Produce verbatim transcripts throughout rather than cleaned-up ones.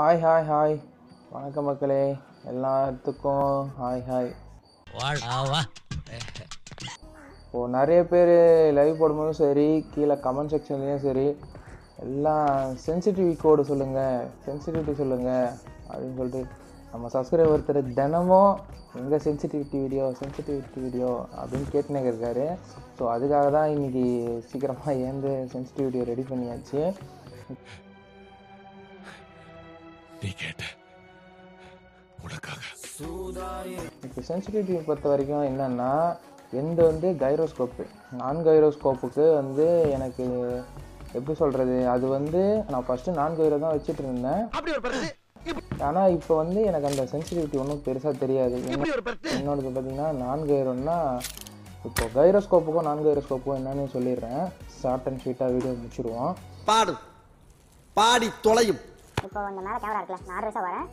Hi hi hi வணக்கம் மக்களே, எல்லாத்துக்கும் ஹாய் ஹாய். இப்போது நிறைய பேர் லைவ் போடும்போதும் சரி, கீழே கமெண்ட் செக்ஷன்லேயும் சரி, எல்லாம் சென்சிட்டிவ் கோடு சொல்லுங்கள், சென்சிட்டிவிட்டி சொல்லுங்கள் அப்படின்னு சொல்லிட்டு நம்ம சப்ஸ்கிரைபர் ஒருத்தர் தினமும் எங்கள் சென்சிட்டிவிட்டி வீடியோ சென்சிட்டிவிட்டி வீடியோ அப்படின்னு கேட்டுனே இருக்காரு. ஸோ அதுக்காக தான் இன்றைக்கி சீக்கிரமாக ஏந்து சென்சிட்டிவிட்டியை ரெடி பண்ணியாச்சு. இப்போ சென்சிட்டிவிட்டியை பொறுத்த வரைக்கும் என்னென்னா, எந்த வந்து கைரோஸ்கோப்பு, நான் கைரோஸ்கோப்புக்கு வந்து எனக்கு எப்படி சொல்கிறது, அது வந்து நான் ஃபஸ்ட்டு நான் கைரோ தான் வச்சுட்டு இருந்தேன். ஆனால் இப்போ வந்து எனக்கு அந்த சென்சிட்டிவிட்டி ஒன்றும் பெருசாக தெரியாது. என்னோடது பார்த்திங்கன்னா நான் கைரோன்னா, இப்போ கைரோஸ்கோப்புக்கும் நான் கைரோஸ்கோப்புக்கும் என்னன்னு சொல்லிடுறேன். ஷார்ட் அண்ட் ஸ்வீட்டாக வீடியோ முடிச்சுடுவோம். பாடு பாடி தொலையும். இப்போ இந்த மேலே கேமரா இருக்குல்ல, நான் ஆறு வரேன்.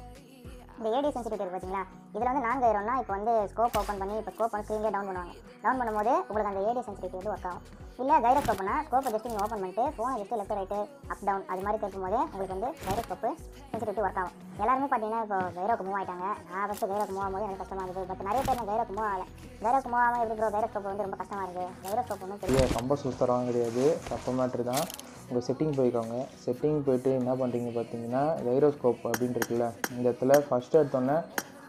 இந்த ஏடி சென்சிட்டிவிட்டி இருக்குது பார்த்தீங்களா, இதில் வந்து நான் கைரோன்னா இப்போ வந்து ஸ்கோப் ஓப்பன் பண்ணி இப்போ ஸ்கோப் வந்து ஸ்க்ரீன்லேயே டவுன் பண்ணுவாங்க. டவுன் பண்ணும்போது உங்களுக்கு அந்த ஏடி சென்சிட்டிவிட்டி வந்து ஒர்க் ஆகும். இல்லை கைரோஸ்கோப்னா ஸ்கோப்பை ஜஸ்ட் நீங்கள் ஓப்பன் பண்ணிட்டு ஃபோனை just left right up down அது மாதிரி கேட்கும்போது உங்களுக்கு வந்து கைரோஸ்கோப்பு சென்சிட்டிவிட்டி ஒர்க் ஆகும். எல்லாருமே பார்த்தீங்கன்னா இப்போ கைரோக்கு மூவ் ஆகிட்டாங்க. நான் ஃபஸ்ட்டு கைரோக்கு மூவ் ஆகும்போது எனக்கு கஷ்டமாக இருக்குது. பட் நிறைய பேர் நான் கைரோக்கு மூவ் ஆகலை. கைரோக்கு மூவ் ஆகாமல் எப்படி கைரோஸ்கோப் வந்து ரொம்ப கஷ்டமாக இருக்குது. கைரோஸ்கோப் ஒன்றும் தெரியாது, ரொம்ப சுஸ்தரமாக கிடையாது, சப்பமாட்டு தான். உங்கள் செட்டிங் போய்க்கோங்க. செட்டிங் போய்ட்டு என்ன பண்ணுறீங்க பார்த்தீங்கன்னா, கைரோஸ்கோப் அப்படின்ட்டு இருக்குல்ல, இந்த இடத்துல ஃபஸ்ட்டு எடுத்தோன்னே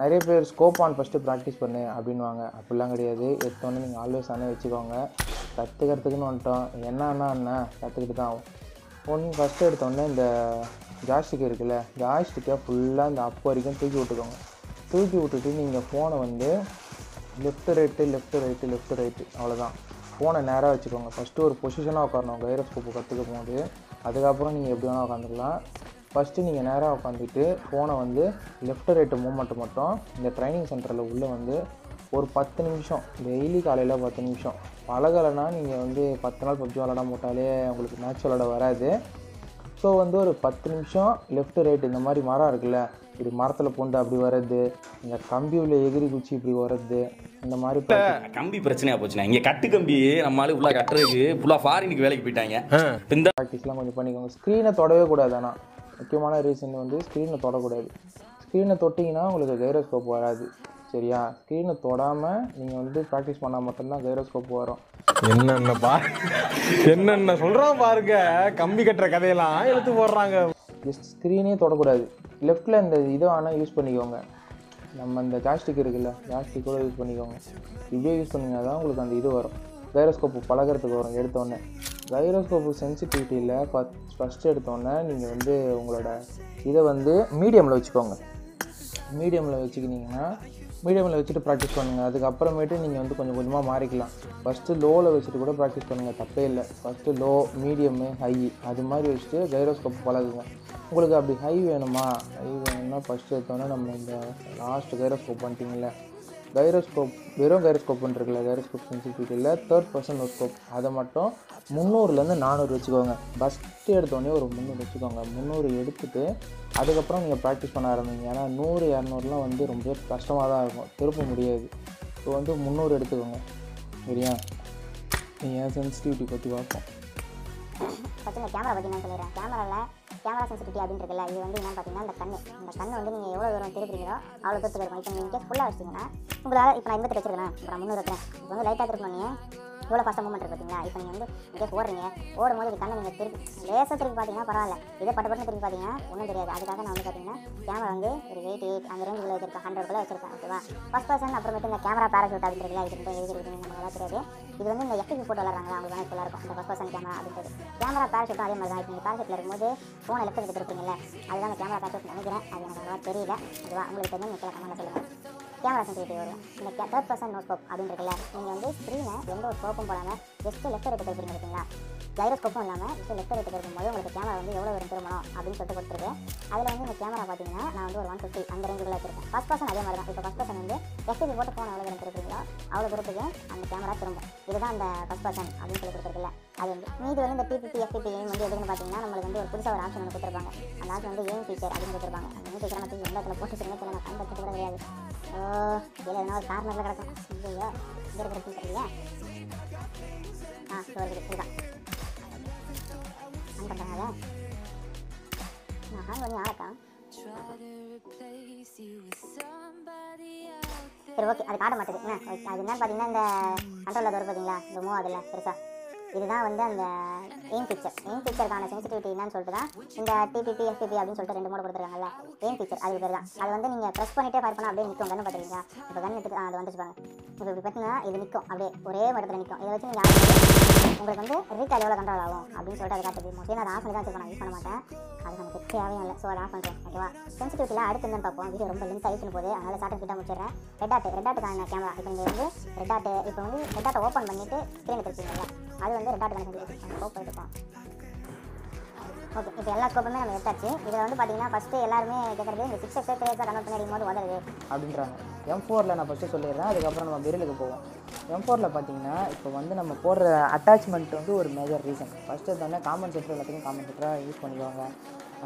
நிறைய பேர் ஸ்கோப் ஆன் ஃபஸ்ட்டு ப்ராக்டிஸ் பண்ணு அப்படின்வாங்க. அப்படிலாம் கிடையாது. எடுத்தோன்னே நீங்கள் ஆல்வேஸ் ஆனே வச்சுக்கோங்க. கற்றுக்கிறதுக்குன்னு வந்துட்டோம், என்னன்னா என்ன கற்றுக்கிட்டு தான் ஆகும். ஒன்று ஃபஸ்ட்டு எடுத்தோடனே இந்த ஜாய்ஸ்டிக் இருக்குல்ல, ஜாய்ஸ்டிக்கை ஃபுல்லாக இந்த அப் வரைக்கும் தூக்கி விட்டுக்கோங்க. தூக்கி விட்டுட்டு நீங்கள் ஃபோனை வந்து left right left right left right அவ்வளோதான். ஃபோனை நேராக வச்சுக்கோங்க. ஃபஸ்ட்டு ஒரு பொசிஷனாக உட்காரணும் கைரோஸ்கோப்பு கற்றுக்கும் போது. அதுக்கப்புறம் நீங்கள் எப்படி வேணால் உட்காந்துக்கலாம். ஃபஸ்ட்டு நீங்கள் நேராக உட்காந்துட்டு ஃபோனை வந்து லெஃப்ட் ரைட்டு மூமெண்ட்டு மட்டும் இந்த ட்ரைனிங் சென்டரில் உள்ளே வந்து ஒரு பத்து நிமிஷம் டெய்லி காலையில் பத்து நிமிஷம் பழகலைன்னா, நீங்கள் வந்து பத்து நாள் பப்ஜி விளாட போட்டாலே உங்களுக்கு மேட்ச் விளாட வராது. ஸோ வந்து ஒரு பத்து நிமிஷம் லெஃப்ட் ரைட்டு, இந்த மாதிரி மரம் இருக்குல்ல, இப்படி மரத்தில் பூண்டு அப்படி வர்றது, இந்த கம்பியில் எகிரி குச்சி இப்படி வர்றது, இந்த மாதிரி. இப்போ கம்பி பிரச்சனையாக போச்சுன்னா இங்கே கட்டு கம்பி நம்மளால ஃபுல்லாக கட்டுறதுக்கு ஃபுல்லாக ஃபாரினுக்கு வேலைக்கு போயிட்டாங்க. இந்த ப்ராக்டிஸ்லாம் கொஞ்சம் பண்ணிக்கோங்க. ஸ்க்ரீனை தொடவே கூடாது. ஆனால் முக்கியமான ரீசன் வந்து ஸ்க்ரீனை தொடக்கூடாது. ஸ்க்ரீனை தொட்டிங்கன்னா உங்களுக்கு கைரோஸ்கோப் வராது, சரியா? ஸ்க்ரீனை தொடாமல் நீங்கள் வந்து ப்ராக்டிஸ் பண்ணால் மட்டும்தான் கைரோஸ்கோப் வரும். என்னென்ன பா என்னென்ன சொல்கிறோம் பாருங்க, கம்பி கட்டுற கதையெல்லாம் எடுத்து போடுறாங்க. ஜஸ்ட் ஸ்க்ரீனே தொடக்கூடாது. லெஃப்டில் இந்த இதை ஆனால் யூஸ் பண்ணிக்கோங்க. நம்ம இந்த ஜாய்ஸ்டிக் இருக்குல்ல, ஜாய்ஸ்டிக் கூட யூஸ் பண்ணிக்கோங்க. இதே யூஸ் பண்ணிங்கன்னா தான் உங்களுக்கு அந்த இது வரும், கைரோஸ்கோப்பு பழகிறதுக்கு வரும். எடுத்தோடனே கைரோஸ்கோப்பு சென்சிட்டிவிட்டியில் ஃபஸ்ட் ஃபஸ்ட்டு எடுத்தோடனே நீங்கள் வந்து உங்களோட இதை வந்து மீடியமில் வச்சுக்கோங்க. மீடியமில் வச்சுக்கிட்டிங்கன்னா மீடியமில் வச்சுட்டு ப்ராக்டிஸ் பண்ணுங்கள். அதுக்கப்புறமேட்டு நீங்கள் வந்து கொஞ்சம் கொஞ்சமாக மாறிக்கலாம். ஃபஸ்ட்டு லோவில் வச்சுட்டு கூட ப்ராக்டிஸ் பண்ணுங்கள், தப்பே இல்லை. ஃபஸ்ட்டு லோ, மீடியமு, ஹை அது மாதிரி வச்சுட்டு கைரோஸ்கோப் பழகுங்க. உங்களுக்கு அப்படி ஹை வேணுமா, ஹை வேணும்னா ஃபஸ்ட்டு எடுத்தோன்னா நம்ம இந்த லாஸ்ட் கைரோஸ்கோப் பண்ணிட்டீங்கள, கைரோஸ்கோப் வெறும் கைரோஸ்கோப்புன்றிருக்குல்ல, கைரோஸ்கோப் சென்சிட்டிவிட்டியில் தேர்ட் பர்சன் ஸ்கோப் அதை மட்டும் முந்நூறுலேருந்து நானூறு வச்சுக்கோங்க. ஃபஸ்ட்டு எடுத்தோடனே ஒரு முந்நூறு வச்சுக்கோங்க. முந்நூறு எடுத்துகிட்டு அதுக்கப்புறம் நீங்கள் ப்ராக்டிஸ் பண்ண ஆரம்பிங்க. ஏன்னா நூறு இரநூறுலாம் வந்து ரொம்ப கஷ்டமாக தான் இருக்கும், திருப்ப முடியாது. இப்போ வந்து முந்நூறு எடுத்துக்கோங்க, சரியா? நீங்கள் ஏன் சென்சிட்டிவிட்டி பற்றி பார்ப்போம். பார்த்தீங்கன்னா கேமரா பார்த்தீங்கன்னா சொல்லிடுறேன். கேமராவில் கேமரா சென்சிட்டிவிட்டி அப்படின்றதுல இது வந்து என்னென்னு பார்த்தீங்கன்னா, இந்த கண்ணு இந்த கண்ணு வந்து நீங்கள் எவ்வளோ தூரம் திருப்பிங்களோ அவ்வளோ தூரத்துக்கு இருக்கும். இப்போ நீங்கள் ஃபுல்லாக வச்சிங்கன்னா உங்களால், இப்போ நான் எண்பத்தி வச்சுருக்கேன், இப்போ நான் முந்நூறு வைக்கிறேன், இப்போ வந்து லைட்டாக திருப்பினோன்னே எவ்வளோ ஃபஸ்ட்டாக மூமெண்ட் இருக்குது பார்த்தீங்களா. இப்போ நீங்கள் வந்து இங்கே ஓடுறீங்க, ஓடும்போது இது கண்ணை நீங்கள் திருப்பி லேசாக திருப்பி பார்த்தீங்கன்னா பரவாயில்ல, இதே பட்டு பட்டு திருப்பி பார்த்தீங்கன்னா ஒன்றும் தெரியாது. அதுக்காக நான் வந்து பார்த்தீங்கன்னா கேமரா வந்து ஒரு எயிட்டி எயிட் அந்த ரேஞ்சுக்குள்ளே வச்சிருக்கேன், ஹண்ட்ரட்குள்ளே வச்சிருக்கேன், ஓகேவா? ஃபஸ்ட் பர்சன் அப்புறமேட்டு இந்த கேமரா பேராசூட் அப்படின்றதுல இது வந்து எழுதிருக்கு, நமக்கு நல்லா தெரியாது. இது வந்து இந்த எஃப்டி போட்டு வளர்றாங்க, அவங்க தான் ஃபுல்லாக இருக்கும் இந்த ஃபஸ்ட் பர்சன் கேமரா அப்படின்றது. கேமரா பேராசூட்டும் அதே மாதிரி தான். இப்போ நீங்கள் பேராசூட்டில் இருக்கும்போது ஃபோனை லெஃப்ட் எடுத்துருப்பீங்களா, அதுதான் அந்த கேமரா பேராசூட் நினைக்கிறேன். அது எனக்கு அவ்வளோவா தெரியல, அதுவா உங்களுக்கு தெரியும், நீங்கள் கமெண்ட்டில் சொல்லுங்கள். கேமரா சென்சிட்டிவிட்டி வரும் இந்த தேர்ட் பர்சன் நோ ஸ்கோப் அப்படின்றதுல நீங்கள் வந்து ஸ்க்ரீனை எந்த ஒரு ஸ்கோப்பும் போடாமல் ஜஸ்ட்டு லெஃப்ட் எடுத்து திருப்பிங்க, இருக்குங்களா? கைரோஸ்கோப்பும் இல்லாமல் ஜஸ்ட் லெஃப்ட் எடுத்து திரும்பும்போது உங்களுக்கு கேமரா வந்து எவ்வளோ ஒரு திரும்பணும் அப்படின்னு சொல்லிட்டு கொடுத்துருக்கு. அதில் வந்து இந்த கேமரா பார்த்தீங்கன்னா நான் வந்து ஒரு ஒன் ஃபிஃப்டி அந்த ரேஞ்சுக்குள்ளே வச்சுருக்கேன். ஃபஸ்ட் பர்சன் அதே மாதிரி தான். இப்போ ஃபஸ்ட் பர்சன் வந்து எஃப்டி போட்டு ஃபோன் எவ்வளோ எடுத்துருக்கீங்களோ அவ்வளோ தூரத்துக்கு அந்த கேமரா திரும்பும். இதுதான் அந்த ஃபஸ்ட் பர்சன் அப்படின்னு சொல்லி கொடுத்துருக்குல்ல. அது வந்து மீது வந்து இந்த பிபிபி எஃப்டிபி எய்ம் வந்து எதுன்னு பார்த்தீங்கன்னா, நம்மளுக்கு வந்து ஒரு புதுசாக ஒரு ஆப்ஷன் வந்து கொடுத்துருப்பாங்க. அந்த ஆப்ஷன் வந்து எய்ம் ஃபீச்சர் அப்படின்னு கொடுத்துருப்பாங்க. அந்த எய்ம் ஃபீச்சரை மட்டும் எந்த இடத்துல போட்டு சின்ன நான் கண் பற்றி கூட கிடையாது. ஓ இல்லை, எதனால் ஒரு கார்னரில் கிடக்கும் இல்லையோ, இங்கே இருக்கிறதுன்னு தெரியல. ஆ சரி, இதுதான் பண்ணுறாங்க. நான் ஆள் பண்ணி ஆளக்கான் சரி ஓகே, அது காட்ட மாட்டேது. என்ன அது என்னன்னு பார்த்தீங்கன்னா இந்த கண்ட்ரோலில் வரும் பார்த்தீங்களா, இந்த மூவ் ஆகல பெருசாக. இதுதான் வந்து அந்த எய்ம் பிக்சர், எய்ம் பிக்சருக்கான சென்சிட்டிவிட்டி என்னன்னு சொல்லிட்டு தான் இந்த டிபிபி எஃபிபி அப்படின்னு சொல்லிட்டு ரெண்டு மூணு கொடுத்துருக்காங்கல்ல எய்ம் பிக்சர், அது பேர் தான். அது வந்து நீங்கள் ப்ரெஸ் பண்ணிட்டே ஃபயர் பண்ணால் அப்படியே நிற்கும். கண்ணு பார்த்துருக்கீங்களா, இப்போ கண்ணு எடுத்து அது வந்துச்சு பாருங்க. இப்போ இப்படி பார்த்தீங்கன்னா இது நிற்கும், அப்படியே ஒரே இடத்துல நிற்கும். இதை வச்சு நீங்கள் உங்களுக்கு வந்து ரீட்டால் எவ்வளோ கண்ட்ரோல் ஆகும் அப்படின்னு சொல்லிட்டு அது காட்டுது. மோஸ்ட்லி அதை ஆஃப் பண்ணி தான் வச்சுருக்கோம், யூஸ் பண்ண மாட்டேன், அது நமக்கு தேவையும் இல்லை. ஸோ அதை ஆஃப் பண்ணுறேன் ஓகேவா. சென்சிட்டிவிட்டிலாம் அடுத்து என்னன்னு பார்ப்போம். வீடியோ ரொம்ப லென்த் ஆகிட்டு போகுது, அதனால் ஷார்ட் கிட்ட முடிச்சிடுறேன். ரெட் ஆட் ரெட் ஆட்டுக்கான கேமரா, இப்போ நீங்கள் வந்து ரெட் ஆட்டு இப்போ வந்து ரெட் ஆட்டை ஓப்பன் பண்ணிவிட்டு ஸ்க்ரீன் எடுத்துருக்கீங்களா, அது வந்து ரெட் ஆட்டு கணக்கு ஸ்கோப் எடுப்போம். ஓகே, இப்போ எல்லா ஸ்கோப்புமே நம்ம எடுத்தாச்சு. இதில் வந்து பார்த்தீங்கன்னா ஃபஸ்ட்டு எல்லாருமே கேட்குறது இந்த சிக்ஸ் எக்ஸ் த்ரீ எக்ஸாக கன்வெர்ட் பண்ணி அடிக்கும்போது உதவுது அப்படின்றாங்க. எம் ஃபோரில் நான் ஃபஸ்ட்டு சொல்லிடுறேன், அதுக்கப்புறம் நம்ம விரலுக்கு போவோம். எம் ஃபோரில் பார்த்தீங்கன்னா இப்போ வந்து நம்ம போடுற அட்டாச்மெண்ட் வந்து ஒரு மேஜர் ரீசன். ஃபஸ்ட்டு எடுத்தோடனே காமன் செட்டர் எல்லாத்தையும் காமன் செட்டராக யூஸ் பண்ணிக்குவாங்க.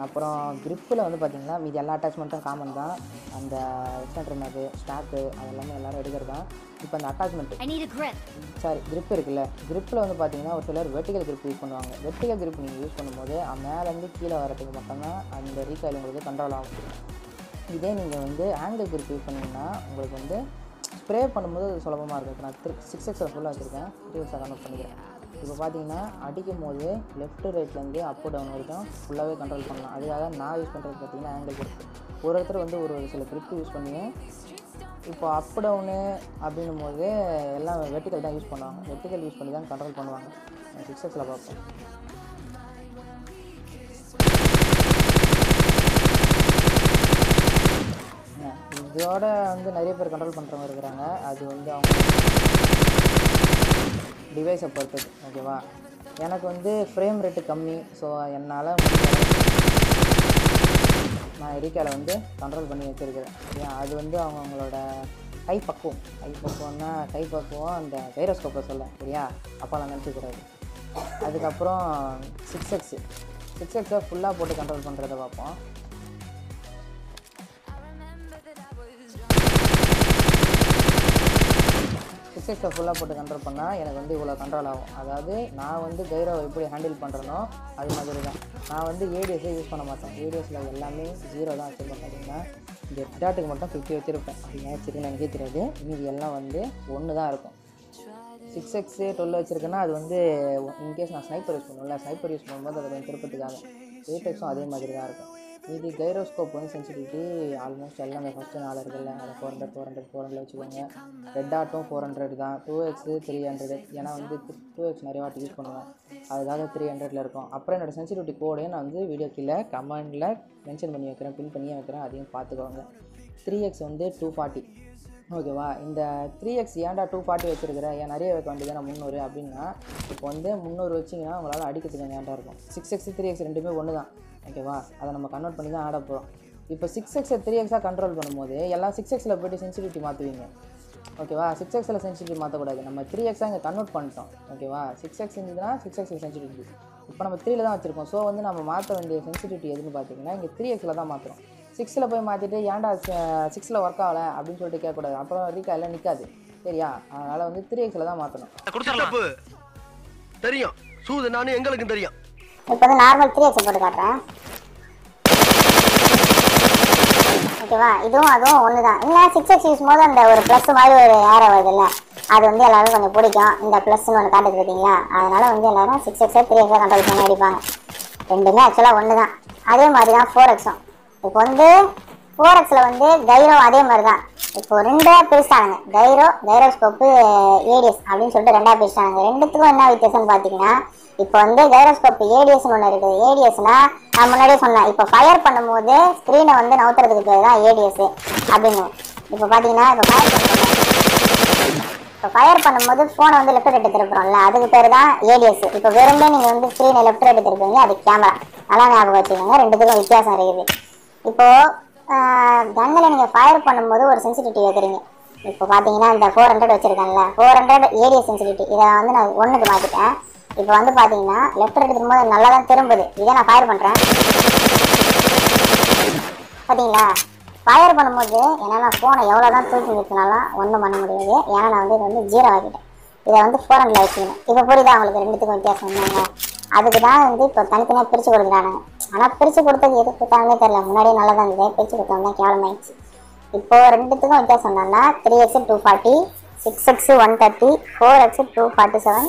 அப்புறம் கிரிப்பில் வந்து பார்த்தீங்கன்னா மீதி எல்லா அட்டாச்மெண்ட்டும் காமன் தான். அந்த எக்ஸ்டெண்டர் மேஜு ஸ்டாக்கு அது எல்லாமே எல்லோரும் எடுக்கிறது தான். இப்போ அந்த அட்டாச்மெண்ட் சாரி கிரிப் இருக்குல்ல, கிரிப்பில் வந்து பார்த்தீங்கன்னா ஒரு சிலர் வெர்டிகல் கிரிப் யூஸ் பண்ணுவாங்க. வெர்டிகல் கிரிப் நீங்கள் யூஸ் பண்ணும்போது மேலேருந்து கீழே வரதுக்கு மட்டும்தான் அந்த ரீகாயில் உங்களுக்கு கண்ட்ரோல் ஆகும். இதே நீங்கள் வந்து ஆங்கிள் கிரிப் யூஸ் பண்ணிங்கன்னா உங்களுக்கு வந்து ஸ்ப்ரே பண்ணும்போது அது சுலபமாக இருக்கும். இப்போ நான் த்ரீ சிக்ஸ் எக்ஸில் ஃபுல்லாக வச்சுருக்கேன், த்ரீ எக்ஸாக கன்வெர்ட் பண்ணிக்கிறேன். இப்போ பார்த்தீங்கன்னா அடிக்கும் போது லெஃப்ட்டு ரைட்லேருந்து அப் டவுன் வரைக்கும் ஃபுல்லாகவே கண்ட்ரோல் பண்ணலாம். அதுக்காக நான் யூஸ் பண்ணுறது பார்த்தீங்கன்னா ஆங்கிள் கிரிப். ஒரு ஒருத்தர் வந்து ஒரு சில கிரிப் யூஸ் பண்ணி இப்போ அப் டவுனு அப்படின்னும் போது எல்லாம் வெர்டிக்கல் தான் யூஸ் பண்ணுவாங்க, வெர்டிக்கல் யூஸ் பண்ணி தான் கண்ட்ரோல் பண்ணுவாங்க. சிக்ஸ் எக்ஸில் பார்ப்போம். இதோட வந்து நிறைய பேர் கண்ட்ரோல் பண்ணுறவங்க இருக்கிறாங்க, அது வந்து அவங்க டிவைஸை பொறுத்தது ஓகேவா. எனக்கு வந்து ஃப்ரேம் ரேட்டு கம்மி, ஸோ என்னால் நான் ரீகாயில் வந்து கண்ட்ரோல் பண்ணி வச்சுருக்கிறேன். ஏன் அது வந்து அவங்கவுங்களோட கை பக்குவம், கை பக்குவம்னா கை பக்குவம் அந்த கைரோஸ்கோப்பை சொல்ல சரியா, அப்போலாம் நினச்சிக்கிறாரு. அதுக்கப்புறம் சிக்ஸ் எக்ஸு சிக்ஸ் எக்ஸை ஃபுல்லாக போட்டு கண்ட்ரோல் பண்ணுறத பார்ப்போம். சிக்ஸ் எக்ஸை ஃபுல்லாக போட்டு கண்ட்ரோல் பண்ணால் எனக்கு வந்து இவ்வளோ கண்ட்ரோல் ஆகும். அதாவது நான் வந்து கைரோவை எப்படி ஹேண்டில் பண்ணுறேனோ அது மாதிரி தான். நான் வந்து ஏடிஎஸே யூஸ் பண்ண மாட்டேன், ஏடிஎஸில் எல்லாமே ஜீரோ தான் வச்சுருப்பேன். பார்த்தீங்கன்னா இந்த ரெட்டாட்டுக்கு மட்டும் ஃபிஃப்டி வச்சுருப்பேன், அது ஏன் வச்சுருக்குன்னு எனக்கே தெரியாது. மீதி எல்லாம் வந்து ஒன்று தான் இருக்கும். சிக்ஸ் எக்ஸு டுவெல் வச்சுருக்கேன்னா அது வந்து இன்கேஸ் நான் ஸ்னைப்பர் யூஸ் பண்ணுவேன்ல, ஸ்னைப்பர் யூஸ் பண்ணும்போது அது கொஞ்சம் திருப்பத்துக்காக. எயிட் எக்ஸும் அதே மாதிரி தான் இருக்கும். மீதி கைரோஸ்கோப் வந்து சென்சிட்டிவிட்டி ஆல்மோஸ்ட் எல்லாமே ஃபஸ்ட்டு நாள் இருக்குல்ல, அதை four hundred four hundred four hundred வச்சுக்கோங்க. ரெட் ஆட்டும் ஃபோர் ஹண்ட்ரட் தான், டூ எக்ஸு த்ரீ ஹண்ட்ரடு ஏன்னா வந்து டூ எக்ஸ் நிறைய வாட்டி யூஸ் பண்ணுவேன், அதுக்காக த்ரீ ஹண்ட்ரடில் இருக்கும். அப்புறம் என்னோடய சென்சிட்டிவிட்டி கோடையும் நான் வந்து வீடியோ கீழே கமெண்டில் மென்ஷன் பண்ணி வைக்கிறேன், பின் பண்ணியே வைக்கிறேன், அதையும் பார்த்துக்கோங்க. த்ரீ எக்ஸ் வந்து டூ ஃபார்ட்டி ஓகேவா. இந்த த்ரீ எக்ஸ் ஏன்டா டூ ஃபார்ட்டி வச்சுருக்கிறேன், ஏன் நிறைய வைக்க வேண்டியது நான் முந்நூறு அப்படின்னா இப்போ வந்து முந்நூறு வச்சிங்கன்னா உங்களால் அடிக்கிறதுக்கு ஏன்டா இருக்கும். சிக்ஸ் எக்ஸ் த்ரீ எக்ஸ் ரெண்டுமே ஒன்று தான் ஓகேவா, அதை நம்ம கன்வெர்ட் பண்ணி தான் ஆட போகிறோம். இப்போ சிக்ஸ் எக்ஸை த்ரீ எக்ஸாக கண்ட்ரோல் பண்ணும்போது எல்லாம் சிக்ஸ் எக்ஸில் போய்ட்டு சென்சிட்டிவிட்டி மாற்றுவீங்க ஓகேவா. சிக்ஸ் எக்ஸில் சென்சிட்டிவிட்டி மாற்றக்கூடாது, நம்ம த்ரீ எக்ஸாக இங்கே கன்வெர்ட் பண்ணிட்டோம் ஓகேவா. சிக்ஸ் எக்ஸ் இருந்துச்சுன்னா சிக்ஸ் எக்ஸில் சென்சிட்டிவிட்டி இப்போ நம்ம த்ரீயில் தான் வச்சுருக்கோம். ஸோ வந்து நம்ம மாற்ற வேண்டிய சென்சிட்டிவிட்டி எதுன்னு பார்த்தீங்கன்னா இங்கே த்ரீ எக்ஸில் தான் மாற்றுறோம். சிக்ஸில் போய் மாற்றிட்டு ஏன்டா சிக்ஸில் ஒர்க் ஆகலை அப்படின்னு சொல்லிட்டு கேட்கக்கூடாது, அப்புறம் ரீகாயில் நிற்காது சரியா. அதனால் வந்து த்ரீ எக்ஸில் தான் மாற்றணும். தெரியும் சூது நானும் எங்களுக்கும் தெரியும். இப்போ வந்து நார்மல் த்ரீ எக்ஸ் போட்டு காட்டுறேன் ஓகேவா. இதுவும் அதுவும் ஒன்று தான். இல்லை சிக்ஸ் எக்ஸ் யூஸ் போது அந்த ஒரு ப்ளஸ் மாதிரி ஒரு ஏற வருது இல்லை, அது வந்து எல்லாரும் கொஞ்சம் பிடிக்கும். இந்த ப்ளஸ்ன்னு ஒன்று காட்டுது பார்த்தீங்களா, அதனால வந்து எல்லாரும் சிக்ஸ் எக்ஸாக த்ரீ எக்ஸாக கண்ட்ரோல் பண்ணி அடிப்பாங்க. ரெண்டுமே ஆக்சுவலாக ஒன்று தான். அதே மாதிரி தான் ஃபோர் எக்ஸும். இப்போ வந்து ஃபோர் எக்ஸில் வந்து கைரோ அதே மாதிரி தான். இப்போ ரெண்டே பிரிச்சானுங்க, கைரோ கைரோஸ்கோப்பு ஏடிஎஸ் அப்படின்னு சொல்லிட்டு ரெண்டாக பிரிச்சானுங்க. ரெண்டுத்துக்கும் என்ன வித்தியாசம்னு பார்த்தீங்கன்னா இப்போ வந்து கைரோஸ்கோப் ஏடிஎஸ்ன்னு ஒன்று இருக்குது. ஏடிஎஸ்னா நான் முன்னாடியே சொன்னேன், இப்போ ஃபயர் பண்ணும்போது ஸ்க்ரீனை வந்து நவுத்துறதுக்கு பேர் தான் ஏடிஎஸ் அப்படின்னு. இப்போ பார்த்தீங்கன்னா இப்போ ஃபயர் இப்போ ஃபயர் பண்ணும்போது ஃபோனை வந்து லெஃப்ட் ரைட்டு திருப்புறோம்ல, அதுக்கு பேர் தான் ஏடிஎஸ். இப்போ வெறுமே நீங்கள் வந்து ஸ்க்ரீனை லெஃப்ட் ரைட்டு திருப்பீங்க, அது கேமரா. நல்லா ஞாபகம் வச்சுக்கோங்க, ரெண்டுத்துக்கும் வித்தியாசம் இருக்குது. இப்போது கண்ணில் நீங்கள் ஃபயர் பண்ணும்போது ஒரு சென்சிட்டிவிட்டி வைக்கிறீங்க. இப்போ பார்த்தீங்கன்னா இந்த ஃபோர் ஹண்ட்ரட் வச்சுருக்கேன்ல, ஃபோர் ஹண்ட்ரட் ஏடிஎஸ் சென்சிட்டிவிட்டி இதை வந்து நான் ஒன்றுக்கு மாற்றிட்டேன். இப்போ வந்து பார்த்தீங்கன்னா லெஃப்ட் ரைட் திரும்பும்போது நல்லா தான் திரும்புது. இதே நான் ஃபயர் பண்ணுறேன் பார்த்தீங்களா, ஃபயர் பண்ணும்போது என்னால் ஃபோனை எவ்வளோ தான் தூக்கி நிறுத்தினாலும் ஒன்றும் பண்ண முடியாது. ஏன்னா நான் வந்து இது வந்து ஜீரோ ஆகிட்டேன், இதை வந்து ஃபோர் ஹண்ட்ரட் வச்சுக்கணும். இப்போ புரியுதா உங்களுக்கு ரெண்டுத்துக்கும் வித்தியாசம் என்னங்க? அதுக்கு தான் வந்து இப்போ தனித்தனியாக பிரித்து கொடுக்குறானுங்க. ஆனால் பிரித்து கொடுத்தது எது கொடுத்தாங்கன்னு தெரியல. முன்னாடி நல்லா தான் இருந்தது, பிரித்து கொடுத்தவங்க கேவலமாயிடுச்சு. இப்போது ரெண்டுத்துக்கும் வித்தியாசம் என்னன்னா three x two forty six x one thirty four x two forty seven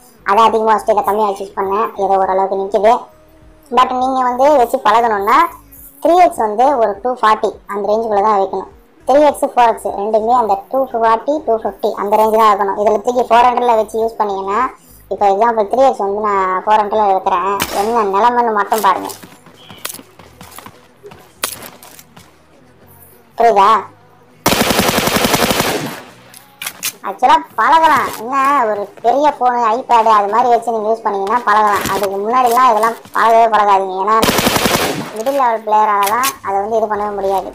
அதை அதிகமாக வச்சுட்டு இதை கம்மியாக வச்சு யூஸ் பண்ணேன். ஏதோ ஓரளவுக்கு நிற்கிது. பட் நீங்கள் வந்து வச்சு பழகணுன்னா த்ரீ எக்ஸ் வந்து ஒரு டூ ஃபார்ட்டி அந்த ரேஞ்சுக்குள்ளே தான் வைக்கணும். த்ரீ எக்ஸு ஃபோர் எக்ஸ் ரெண்டுமே அந்த டூ ஃபார்ட்டி டூ ஃபிஃப்டி அந்த ரேஞ்சு தான் இருக்கணும். இதில் தூக்கி ஃபோர் ஹண்ட்ரடில் வச்சு யூஸ் பண்ணிங்கன்னா, இப்போ எக்ஸாம்பிள் த்ரீ எக்ஸ் வந்து நான் ஃபோர் ஹண்ட்ரடில் வைக்கிறேன், என்ன நிலமைன்னு மட்டும் பாருங்கள், புரியுதா? ஆக்சுவலாக பழகலாம். என்ன ஒரு பெரிய ஃபோனு ஐபேடு அது மாதிரி வச்சு நீங்கள் யூஸ் பண்ணிங்கன்னா பழகலாம். அதுக்கு முன்னாடிலாம் இதெல்லாம் பழகவே பழகாதீங்க. ஏன்னா மிடில் லெவல் பிளேயரால் தான் அதை வந்து இது பண்ணவே முடியாது.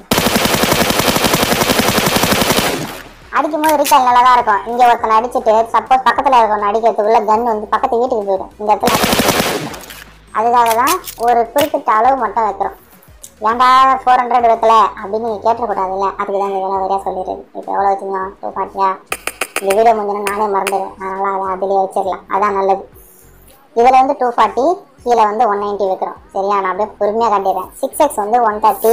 அடிக்கும் போது ரீட்டால் நல்லா தான் இருக்கும். இங்கே ஒருத்தனை அடிச்சுட்டு சப்போஸ் பக்கத்தில் இருக்கவன் அடிக்கிறதுக்குள்ளே கன் வந்து பக்கத்து வீட்டுக்கு போயிடும் இந்த இடத்துல. அதுக்காக தான் ஒரு குறிப்பிட்ட அளவு மட்டும் வைக்கிறோம். ஏன்டா ஃபோர் ஹண்ட்ரட் வைக்கல அப்படின்னு நீங்கள் கேட்டுக்கூடாதுல்ல, அதுக்கு தான் இதெல்லாம் வரையா சொல்லிடுறது. இப்போ எவ்வளோ வச்சுக்கோ டூ ஃபார்ட்டியா இந்த வீடியோ முடிஞ்சோன்னா நானே மறந்துடுவேன், அதனால் அதை அதிலே வச்சிடலாம், அதான் நல்லது. இதில் வந்து டூ ஃபார்ட்டி கீழே வந்து ஒன் நைன்ட்டி வைக்கிறோம், சரியா? நான் அப்படியே பொறுமையாக காட்டிடுறேன். சிக்ஸ் எக்ஸ் வந்து ஒன் தேர்ட்டி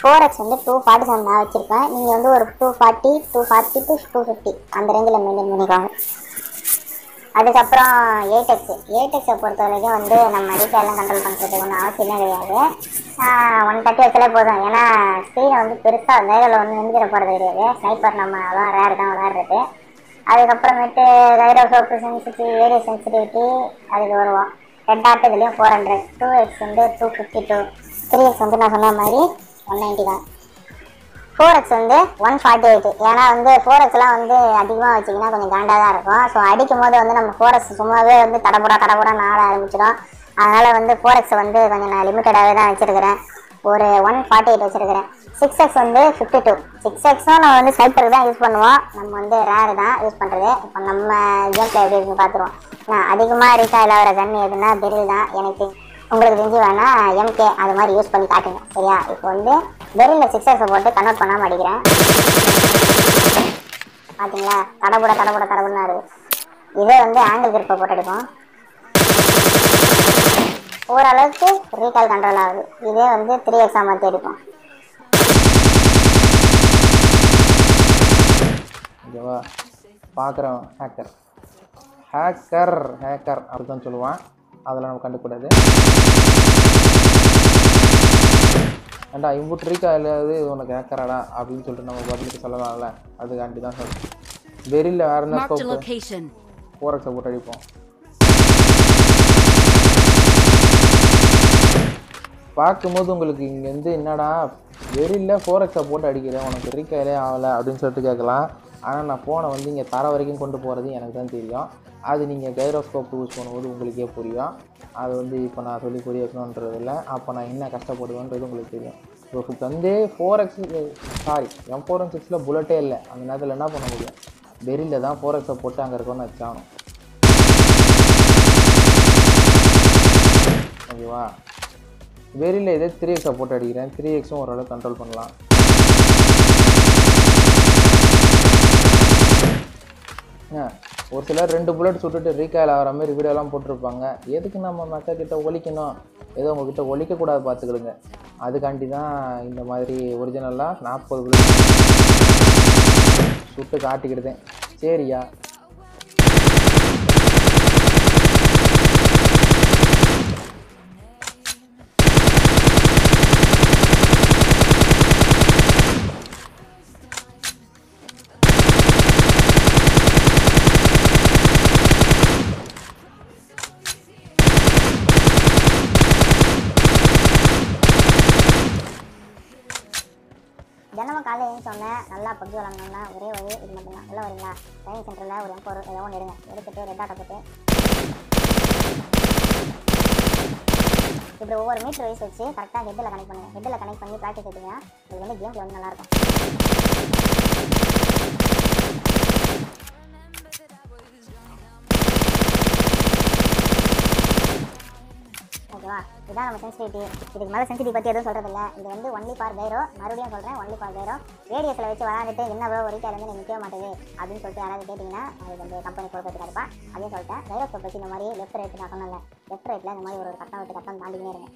ஃபோர் எக்ஸ் வந்து டூ ஃபார்ட்டி செவன் நான் வச்சுருப்பேன். நீங்கள் வந்து ஒரு two forty two forty two two fifty அந்த ரேஞ்சில் மெயின்டைன் பண்ணிக்கோங்க. அதுக்கப்புறம் எயிட் எக்ஸு எயிட் எக்ஸை பொறுத்த வரைக்கும் வந்து நம்ம ரீட்டெயிலாம் கண்ட்ரோல் பண்ணுறதுக்கு ஒன்றும் அவசியமே கிடையாது. ஒன் தேர்ட்டி வச்சலே போதும். ஏன்னா ஸ்க்ரீனை வந்து பெருசாக வேலையில் ஒன்று நினைக்கிற போகிறது கிடையாது. ஸ்னைப்பர் நம்ம அதான் ரேர் தான் விளையாடுறது. அதுக்கப்புறமேட்டு gyroscope sensitivity video sensitivity அதுக்கு வருவோம். ரெட் ஆர்ட் இதுலேயும் ஃபோர் ஹண்ட்ரட் டூ எக்ஸ் வந்து two fifty two three X வந்து நான் சொன்ன மாதிரி ஒன் நைன்ட்டி தான். ஃபோர் எக்ஸ் வந்து ஒன் ஃபார்ட்டி எயிட். ஏன்னா வந்து ஃபோர் எக்ஸ்லாம் வந்து அதிகமாக வச்சிங்கன்னா கொஞ்சம் காண்டாக தான் இருக்கும். ஸோ அடிக்கும் போது வந்து நம்ம ஃபோர் எக்ஸ் சும்மாவே வந்து தடபுடா தடபுடா நாட ஆரம்பிச்சிடும். அதனால் வந்து ஃபோர் எக்ஸ் வந்து கொஞ்சம் நான் லிமிட்டடாகவே தான் வச்சுருக்கிறேன், ஒரு ஒன் ஃபார்ட்டி எயிட் வச்சுருக்கிறேன். சிக்ஸ் எக்ஸ் வந்து ஃபிஃப்டி டூ சிக்ஸ் எக்ஸும் நம்ம வந்து சைப்பருக்கு தான் யூஸ் பண்ணுவோம். நம்ம வந்து ரேர் தான் யூஸ் பண்ணுறது. இப்போ நம்ம கேம்ல எப்படி இருக்குன்னு பார்த்துருவோம். நான் அதிகமாக ரீட்டாயில் வர கன் எதுனா பெரில் தான். எனக்கு உங்களுக்கு தெரிஞ்சு வேணா எம்கே அது மாதிரி யூஸ் பண்ணி காட்டுங்க, சரியா? இப்போ வந்து பெரியில் சிக்ஸ் எக்ஸை போட்டு கன்வெர்ட் பண்ணாமல் அடிக்கிறேன், பார்த்தீங்களா? தடபுட தடபுட தடபுடனா இருக்குது. இதே வந்து ஆங்கிள் கிரிப்பை போட்டு அடிப்போம், ஓரளவுக்கு ரீட்டால் கண்ட்ரோல் ஆகுது. இதே வந்து த்ரீ எக்ஸாம் மாற்றி அடிப்போம். ஓகேவா? பார்க்குறோம் ஹேக்கர் ஹேக்கர் ஹேக்கர் அப்படி தான் சொல்லுவான். அதெல்லாம் நம்ம கண்டுக்கூடாது. ஏண்டா இம்புட் ரீட்டால் இல்லாது இது உனக்கு ஹேக்கராடா அப்படின்னு சொல்லிட்டு நம்ம பப்ளிக்கு சொல்லலாம்ல, அதுக்காண்டி தான் சொல்லுவோம். வெளியில் வேறு என்ன ஃபோர் எக்ஸை போட்டு அடிப்போம். பார்க்கும்போது உங்களுக்கு இங்கேருந்து என்னடா வெளியில் ஃபோர் எக்ஸை போட்டு அடிக்கிறேன் உனக்கு ரீக்காயிலே ஆகலை அப்படின்னு சொல்லிட்டு கேட்கலாம். ஆனால் நான் ஃபோனை வந்து இங்கே தர வரைக்கும் கொண்டு போகிறது எனக்கு தான் தெரியும். அது நீங்கள் கைரோஸ்கோப் யூஸ் பண்ணும்போது உங்களுக்கே புரியும். அது வந்து இப்போ நான் சொல்லி புரிய வைக்கணுன்றது இல்லை. அப்போ நான் என்ன கஷ்டப்படுவேன்றது உங்களுக்கு தெரியும். இப்போ வந்து four x sorry M four one சிக்ஸில் புல்லட்டே இல்லை. அந்த நேரத்தில் என்ன பண்ண முடியும்? வெளியில் தான் ஃபோர் எக்ஸை போட்டு அங்கே இருக்கோன்னு வச்சாகணும், ஓகேவா? வெளியில் இதே த்ரீ எக்ஸை போட்டு அடிக்கிறேன். த்ரீ எக்ஸும் ஓரளவு கண்ட்ரோல் பண்ணலாம். ஒரு சிலர் ரெண்டு புல்லட் சுட்டுட்டு ரீகாயில் ஆகிற மாதிரி வீடியோலாம் போட்டிருப்பாங்க. எதுக்கு நம்ம மக்கள் கிட்ட ஒழிக்கணும்? ஏதோ உங்ககிட்ட ஒழிக்கக்கூடாது, பார்த்துக்கிடுங்க. அதுக்காண்டி தான் இந்த மாதிரி ஒரிஜினலாக நாற்பது புல்லட் சுட்டு காட்டிக்கிட்டேன், சரியா? தினமும் காலையில் ஏன்னு சொன்னேன் நல்லா பப்ஜி விளாடணும்னா ஒரே வழி இது மட்டும்தான். நல்லா வரீங்களா? ட்ரைனிங் சென்டரில் ஒரு எம் ஃபோர் ஏதோ ஒன்று எடுங்க. எடுத்துகிட்டு ரெட் ஆட்டை போட்டு இப்படி ஒவ்வொரு மீட்டர் வைஸ் வச்சு கரெக்டாக ஹெட்டில் கனெக்ட் பண்ணுங்க. ஹெட்டில் கனெக்ட் பண்ணி ப்ராக்டிஸ் எடுத்தீங்கன்னா உங்களுக்கு வந்து கேம் வந்து நல்லாயிருக்கும். ஓகேவா, இதுதான் நம்ம சென்சிட்டிவிட்டி. இதுக்கு மேலே சென்சிட்டிவிட்டி பற்றி எதுவும் சொல்கிறது இல்லை. இது வந்து ஒன்லி ஃபார் கைரோ. மறுபடியும் சொல்கிறேன், ஒன்லி ஃபார் கைரோ. ரேடியஸில் வச்சு விளாண்டுட்டு என்ன ப்ரோ ஒரு கேர் வந்து நீங்கள் நிற்க மாட்டேது அப்படின்னு சொல்லிட்டு யாராவது கேட்டிங்கன்னா அது வந்து கம்பெனி கொடுக்கறதுக்காக இருப்பா அப்படின்னு சொல்லிட்டேன். கைரோ ஸ்கோப் வச்சு இந்த மாதிரி லெஃப்ட் ரைட்டு கட்டணும் இல்லை, லெஃப்ட் ரைட்டில் இந்த மாதிரி ஒரு கட்டம் விட்டு கட்டம் தாண்டிக்கினே இருங்க.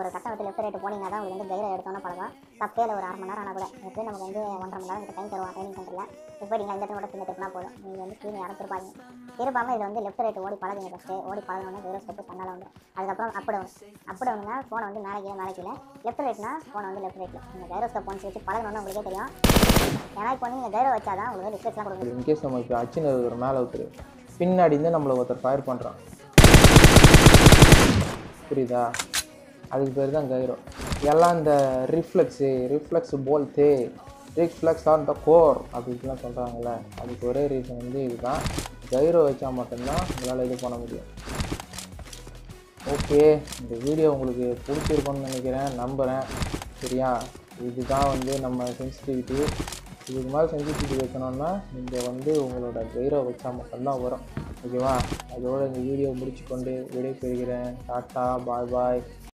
ஒரு கட்டம் விட்டு லெஃப்ட் ரைட்டு போனீங்கன்னா தான் உங்களுக்கு வந்து கைரோ எடுத்தோன்னு பழகும். தப்பேல ஒரு அரை மணி நேரம் ஆனால் கூட எப்படியும் நமக்கு வந்து ஒன்றரை மணி நேரம் டைம் தருவோம் ட்ரைனிங் சென்டரில். இப்போ நீங்கள் அந்த இடத்துல சின்ன திருப்பினா போதும், நீங்கள் வந்து ஸ்க்ரீன் யாரும் திருப்பாங்க. திருப்பாமல் இதில் வந்து லெஃப்ட் ரைட்டு ஓடி பழகுங்க. ஃபஸ்ட்டு ஓடி பழகணும்னா கைரோ ஸ்கோப் பண்ணாலும் வந்து அதுக்கப்புறம் அப் டவுன் அப் டவுன்னா ஃபோனை வந்து மேலே கீழே மேலே கீழே, லெஃப்ட் ரைட்னா ஃபோனை வந்து லெஃப்ட் ரைட்டில். நீங்கள் கைரோ ஸ்கோப் ஃபோன்ஸ் வச்சு பழகணும்னு உங்களுக்கே தெரியும். ஏன்னா இப்போ நீங்கள் கைரோ வச்சா தான் உங்களுக்கு ரிக்வெஸ்ட்லாம் கொடுக்குது. இன்கேஸ் நம்ம இப்போ அச்சின் ஒரு மேலே ஒருத்தர் பின்னாடி இருந்து நம்மளை ஒருத்தர் ஃபயர் பண்ணுறான், புரியுதா? அதுக்கு பேர் தான் கைரோ. எல்லாம் இந்த ரிஃப்ளெக்ஸு ரிஃப்ளெக்ஸ் போல்த்து ரிஃப்ளெக்ஸ் ஆன் த கோர் அப்படின்லாம் சொல்கிறாங்களே, அதுக்கு ஒரே ரீசன் வந்து இதுதான். கைரோ வச்சால் மட்டும்தான் உங்களால் இது பண்ண முடியும். ஓகே, இந்த வீடியோ உங்களுக்கு பிடிச்சிருக்கோன்னு நினைக்கிறேன், நம்புகிறேன். சரியா, இதுதான் வந்து நம்ம சென்சிட்டிவிட்டி. இதுக்கு மேலே சென்சிட்டிவிட்டி வைக்கணும்னா நீங்கள் வந்து உங்களோட கைரோ வச்சால் மட்டும்தான் வரும். ஓகேவா, அதோட இந்த வீடியோ முடிச்சு கொண்டு விடை பெறுகிறேன். டாட்டா, பாய் பாய்.